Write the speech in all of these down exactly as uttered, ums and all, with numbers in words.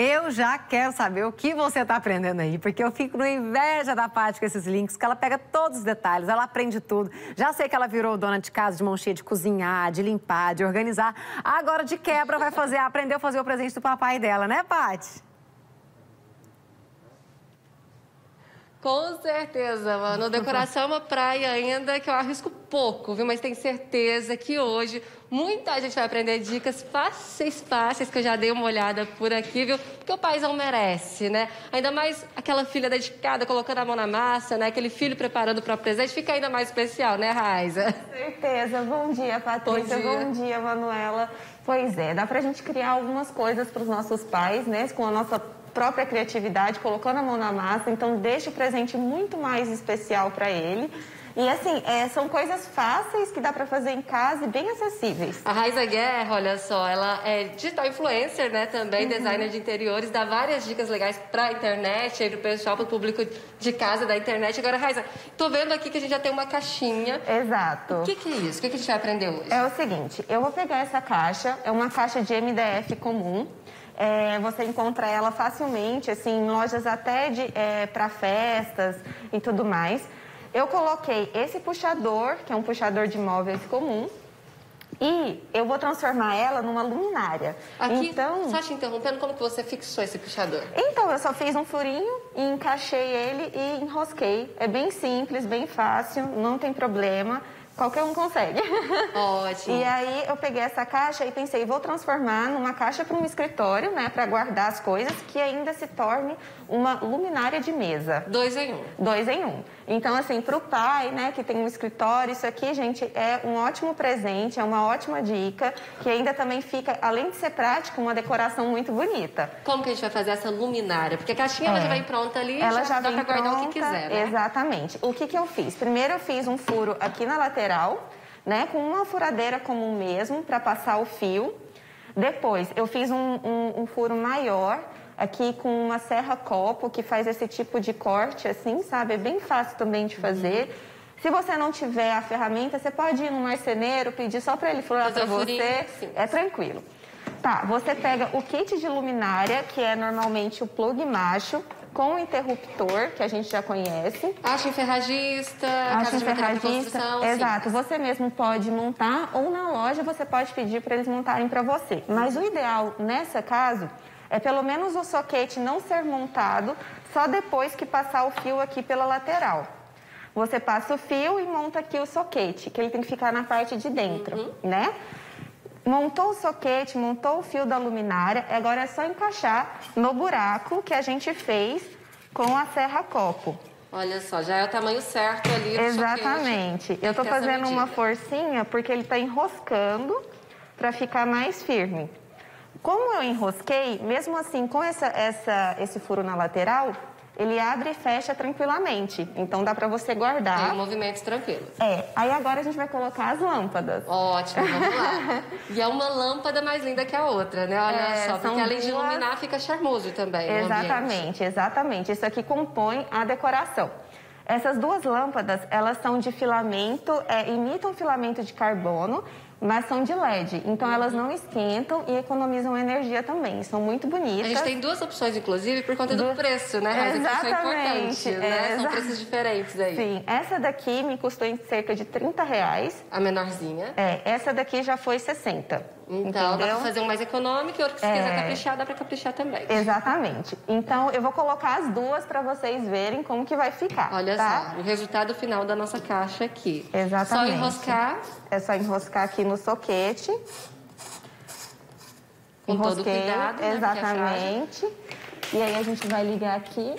Eu já quero saber o que você está aprendendo aí, porque eu fico na inveja da Paty com esses links, que ela pega todos os detalhes, ela aprende tudo. Já sei que ela virou dona de casa, de mão cheia, de cozinhar, de limpar, de organizar. Agora, de quebra, vai fazer, aprendeu a fazer o presente do papai dela, né, Paty? Com certeza, mano. Decoração é uma praia ainda que eu arrisco pouco, viu? Mas tenho certeza que hoje muita gente vai aprender dicas fáceis, fáceis, que eu já dei uma olhada por aqui, viu? Porque o paizão merece, né? Ainda mais aquela filha dedicada, colocando a mão na massa, né? Aquele filho preparando para o presente, fica ainda mais especial, né, Raiza? Com certeza. Bom dia, Patrícia. Bom dia, Bom dia Manuela. Pois é, dá pra gente criar algumas coisas para os nossos pais, né? Com a nossa própria criatividade, colocando a mão na massa, então deixa o presente muito mais especial para ele. E assim, é, são coisas fáceis que dá para fazer em casa e bem acessíveis. A Raiza Guerra, olha só, ela é digital influencer, né, também, uhum. designer de interiores, dá várias dicas legais pra internet, aí pro pessoal, pro público de casa da internet. Agora, Raiza, tô vendo aqui que a gente já tem uma caixinha. Exato. O que que é isso? O que que a gente vai aprender hoje? É o seguinte, eu vou pegar essa caixa, é uma caixa de M D F comum. É, você encontra ela facilmente, assim, em lojas até de é, para festas e tudo mais. Eu coloquei esse puxador, que é um puxador de móveis comum, e eu vou transformar ela numa luminária. Aqui, então, só te interrompendo, como que você fixou esse puxador? Então, eu só fiz um furinho, e encaixei ele e enrosquei. É bem simples, bem fácil, não tem problema. Qualquer um consegue. Ótimo. E aí eu peguei essa caixa e pensei, vou transformar numa caixa para um escritório, né? Para guardar as coisas, que ainda se torne uma luminária de mesa. Dois em um. Dois em um. Então, assim, para o pai, né, que tem um escritório, isso aqui, gente, é um ótimo presente, é uma ótima dica, que ainda também fica, além de ser prático, uma decoração muito bonita. Como que a gente vai fazer essa luminária? Porque a caixinha é. ela já vem pronta ali, ela já, já dá para guardar o que quiser, né? Exatamente. O que que eu fiz? Primeiro eu fiz um furo aqui na lateral, né, com uma furadeira comum mesmo, para passar o fio. Depois, eu fiz um, um, um furo maior, aqui com uma serra-copo, que faz esse tipo de corte, assim, sabe? É bem fácil também de fazer. Uhum. Se você não tiver a ferramenta, você pode ir no marceneiro, pedir só para ele furar para você. Sim. É tranquilo. Tá, você pega o kit de luminária, que é normalmente o plug macho, com o interruptor, que a gente já conhece. Acha em ferragista, Acha em ferragista, exato. Sim. Você mesmo pode montar, ou na loja você pode pedir para eles montarem para você. Mas o ideal, nessa caso, é pelo menos o soquete não ser montado só depois que passar o fio aqui pela lateral. Você passa o fio e monta aqui o soquete, que ele tem que ficar na parte de dentro, uhum. né? Montou o soquete, montou o fio da luminária, agora é só encaixar no buraco que a gente fez com a serra-copo. Olha só, já é o tamanho certo ali do Exatamente. soquete. Eu tô fazendo uma forcinha porque ele tá enroscando para ficar mais firme. Como eu enrosquei, mesmo assim, com essa, essa, esse furo na lateral, ele abre e fecha tranquilamente. Então, dá pra você guardar. Tem movimentos tranquilos. É. Aí, agora, a gente vai colocar as lâmpadas. Ótimo, vamos lá. E é uma lâmpada mais linda que a outra, né? Olha é, só, porque além duas... de iluminar, fica charmoso também. Exatamente, exatamente. Isso aqui compõe a decoração. Essas duas lâmpadas, elas são de filamento, é, imitam filamento de carbono, mas são de L E D, então elas não esquentam e economizam energia também, são muito bonitas. A gente tem duas opções, inclusive, por conta do, do preço, né, Raiza? Exatamente. Isso é importante, né? Exa... São preços diferentes aí. Sim, essa daqui me custou em cerca de trinta reais. A menorzinha. É, essa daqui já foi sessenta. Então, entendeu? Dá pra fazer um mais econômico e outro que se é... quiser caprichar, dá pra caprichar também. Exatamente. Então, eu vou colocar as duas pra vocês verem como que vai ficar. Olha tá? só, o resultado final da nossa caixa aqui. Exatamente. Só enroscar. É só enroscar aqui no soquete. Com Enrosquei. todo cuidado, né? Exatamente. E aí a gente vai ligar aqui.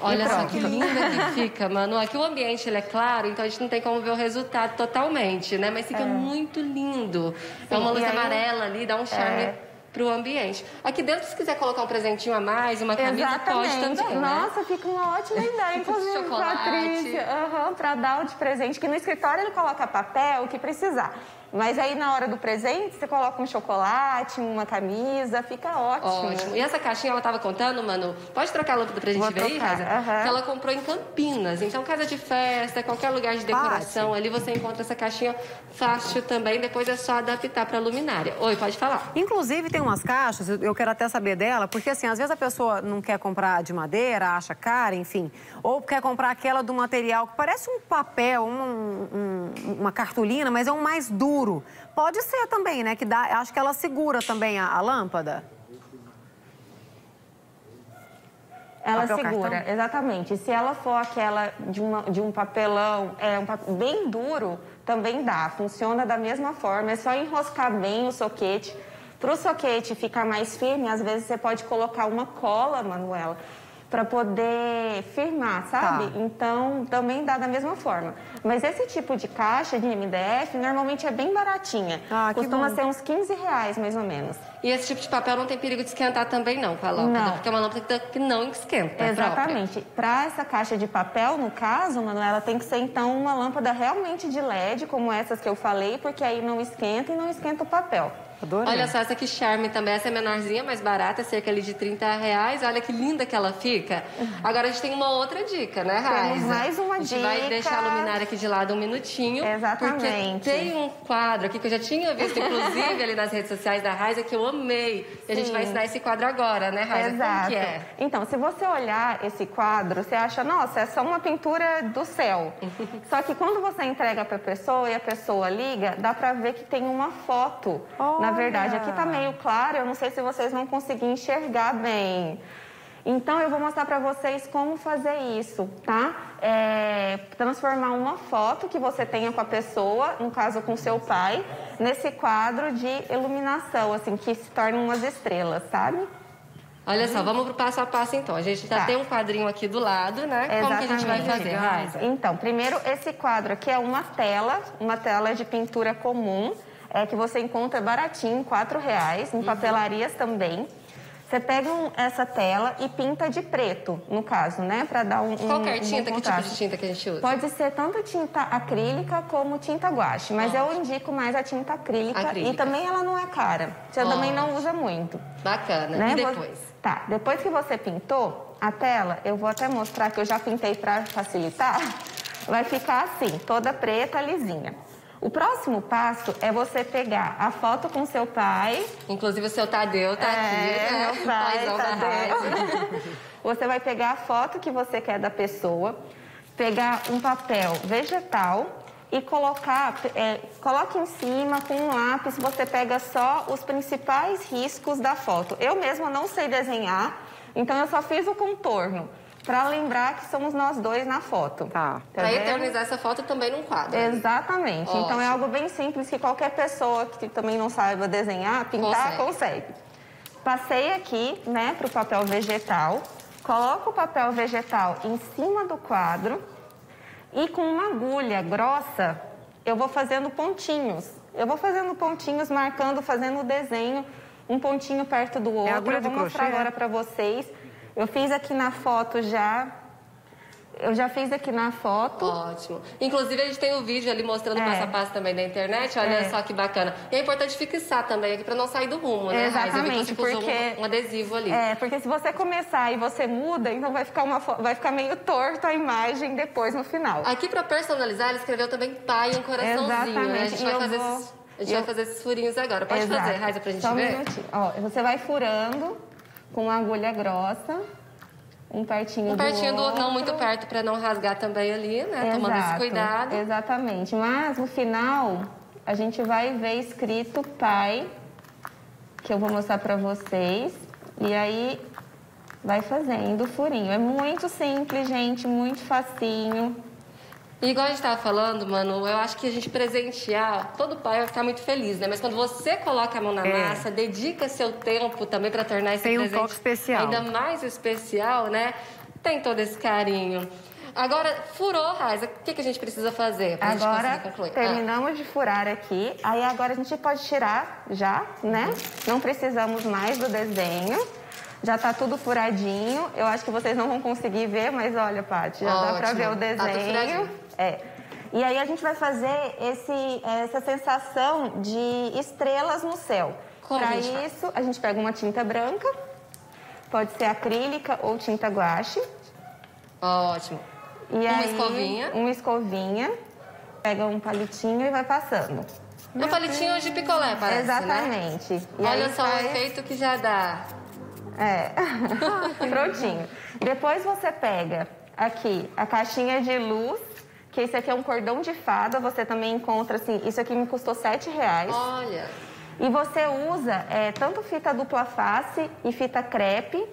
Olha só que linda que fica, Manu. Aqui o ambiente ele é claro, então a gente não tem como ver o resultado totalmente, né? Mas fica é. muito lindo. Sim, é uma luz aí... amarela ali, dá um charme... É. Pro ambiente. Aqui dentro, se quiser colocar um presentinho a mais, uma camisa, Exatamente. pode também, Nossa, né? fica uma ótima ideia, inclusive, Chocolate. Patrícia. Uhum, pra dar o de presente, que no escritório ele coloca papel, o que precisar. Mas aí, na hora do presente, você coloca um chocolate, uma camisa, fica ótimo. Ótimo. E essa caixinha, ela tava contando, Manu, pode trocar a lâmpada pra gente Vou ver aí, Raiza? Uhum. Que ela comprou em Campinas. Então, casa de festa, qualquer lugar de decoração, fácil. Ali você encontra essa caixinha fácil também. Depois é só adaptar pra luminária. Oi, pode falar. Inclusive, tem umas caixas, eu quero até saber dela, porque, assim, às vezes a pessoa não quer comprar de madeira, acha cara, enfim. Ou quer comprar aquela do material que parece um papel, um, um, uma cartolina, mas é um mais duro. Pode ser também, né? Que dá, acho que ela segura também a, a lâmpada. Ela papel segura, cartão? Exatamente. Se ela for aquela de, uma, de um papelão é, um, bem duro, também dá. Funciona da mesma forma. É só enroscar bem o soquete. Para o soquete ficar mais firme, às vezes você pode colocar uma cola, Manuela, para poder firmar, sabe? Tá. Então, também dá da mesma forma. Mas esse tipo de caixa de M D F, normalmente é bem baratinha. Ah, costuma ser uns quinze reais, mais ou menos. E esse tipo de papel não tem perigo de esquentar também não, com a lâmpada? Não. Porque é uma lâmpada que não esquenta. Exatamente. Para essa caixa de papel, no caso, Manuela, tem que ser, então, uma lâmpada realmente de L E D, como essas que eu falei, porque aí não esquenta e não esquenta o papel. Adorei. Olha só, essa que charme também, essa é menorzinha, mais barata, cerca ali de trinta reais. Olha que linda que ela fica. Agora a gente tem uma outra dica, né, Raiza? Temos mais uma dica. A gente dica. vai deixar a luminária aqui de lado um minutinho. Exatamente. Porque tem um quadro aqui que eu já tinha visto, inclusive, ali nas redes sociais da Raiza, que eu amei. Sim. E a gente vai ensinar esse quadro agora, né, Raiza? Exato. Como que é? Então, se você olhar esse quadro, você acha, nossa, é só uma pintura do céu. Só que quando você entrega pra pessoa e a pessoa liga, dá pra ver que tem uma foto. Oh. Na Na verdade, aqui tá meio claro, eu não sei se vocês vão conseguir enxergar bem. Então, eu vou mostrar pra vocês como fazer isso, tá? É, transformar uma foto que você tenha com a pessoa, no caso com seu pai, nesse quadro de iluminação, assim, que se tornam umas estrelas, sabe? Olha só, vamos pro passo a passo, então. A gente tá, tá. tem um quadrinho aqui do lado, né? Exatamente. Como que a gente vai fazer, Raiza? Então, primeiro, esse quadro aqui é uma tela, uma tela de pintura comum. É que você encontra baratinho, quatro reais, em papelarias também. Você pega um, essa tela e pinta de preto, no caso, né? Pra dar um... Qualquer um, um tinta, que tipo de tinta que a gente usa? Pode ser tanto tinta acrílica como tinta guache, mas Ótimo. eu indico mais a tinta acrílica, acrílica. E também ela não é cara. Você Ótimo. também não usa muito. Bacana. Né? E depois? Tá, depois que você pintou a tela, eu vou até mostrar que eu já pintei pra facilitar. Vai ficar assim, toda preta, lisinha. O próximo passo é você pegar a foto com seu pai. Inclusive o seu Tadeu tá é, aqui, né? Meu pai, Tadeu. Você vai pegar a foto que você quer da pessoa, pegar um papel vegetal e colocar, é, coloque em cima com um lápis, você pega só os principais riscos da foto. Eu mesma não sei desenhar, então eu só fiz o contorno. Pra lembrar que somos nós dois na foto. Tá. Pra eternizar essa foto também num quadro. Exatamente. Ótimo. Então é algo bem simples que qualquer pessoa que também não saiba desenhar, pintar, consegue. consegue. Passei aqui, né, pro papel vegetal. Coloco o papel vegetal em cima do quadro. E com uma agulha grossa, eu vou fazendo pontinhos. Eu vou fazendo pontinhos, marcando, fazendo o desenho. Um pontinho perto do outro. É agulha de crochê. Eu vou mostrar agora pra vocês. Eu fiz aqui na foto já. Eu já fiz aqui na foto. Ótimo. Inclusive, a gente tem o um vídeo ali mostrando é. passo a passo também na internet. Olha é. só que bacana. E é importante fixar também aqui pra não sair do rumo, né, Exatamente, Raiza? Porque um, um adesivo ali. É, porque se você começar e você muda, então vai ficar, uma, vai ficar meio torto a imagem depois no final. Aqui pra personalizar, ele escreveu também pai e um coraçãozinho. Exatamente. Né? A gente e vai fazer, vou... esses, a gente eu... vai fazer esses furinhos agora. Pode Exato. fazer, Raiza, pra gente só ver? Só um minutinho. Ó, você vai furando... Com uma agulha grossa, um pertinho, um pertinho do, do outro. Não muito perto, para não rasgar também ali, né? Exato, tomando esse cuidado. Exatamente. Mas, no final, a gente vai ver escrito pai, que eu vou mostrar para vocês. E aí, vai fazendo o furinho. É muito simples, gente, muito facinho. E igual a gente estava falando, Manu, eu acho que a gente presentear, todo pai vai ficar muito feliz, né? Mas quando você coloca a mão na é. massa, dedica seu tempo também para tornar esse Tem presente um toque especial. ainda mais especial, né? Tem todo esse carinho. Agora, furou, Raiza, o que, que a gente precisa fazer pra agora, gente concluir? Terminamos ah. de furar aqui, aí agora a gente pode tirar já, né? Não precisamos mais do desenho. Já tá tudo furadinho. Eu acho que vocês não vão conseguir ver, mas olha, Paty, já Ótimo. dá pra ver o desenho. Tá tudo furadinho. É. E aí a gente vai fazer esse, essa sensação de estrelas no céu. Para isso, a gente pega uma tinta branca, pode ser acrílica ou tinta guache. Ótimo. E uma aí, escovinha. Uma escovinha. Pega um palitinho e vai passando. Um palitinho de picolé, parece, exatamente. Né? E olha só faz... o efeito que já dá. É. Prontinho. Depois você pega aqui a caixinha de luz, que esse aqui é um cordão de fada. Você também encontra, assim, isso aqui me custou sete reais. Olha. E você usa é, tanto fita dupla face e fita crepe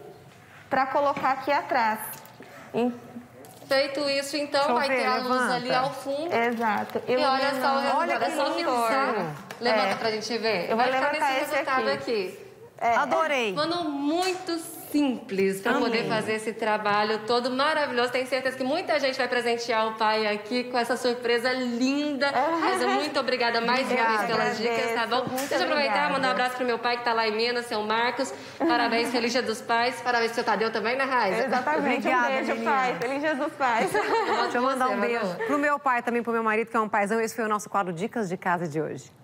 pra colocar aqui atrás. E... feito isso, então, Deixa vai ver, ter a levanta. luz ali ao fundo. Exato. Eu e olha só o resultado, é só fixar. Levanta é. pra gente ver. Eu vou vai levantar ficar nesse esse resultado aqui. aqui. É. Adorei. Mano, muito simples pra Amei. poder fazer esse trabalho todo maravilhoso. Tenho certeza que muita gente vai presentear o pai aqui com essa surpresa linda. Raiza, uhum. muito obrigada mais uma vez pelas dicas, tá bom? Muito Deixa eu aproveitar obrigada. mandar um abraço pro meu pai que tá lá em Minas, seu Marcos. Parabéns, feliz dia dos pais. Parabéns, seu Tadeu também, né, Raiza? Exatamente. Obrigada, um beijo, menina. pai. Feliz dia dos pais. Deixa eu mandar um beijo pro meu pai também, pro meu marido, que é um paizão. Esse foi o nosso quadro Dicas de Casa de hoje.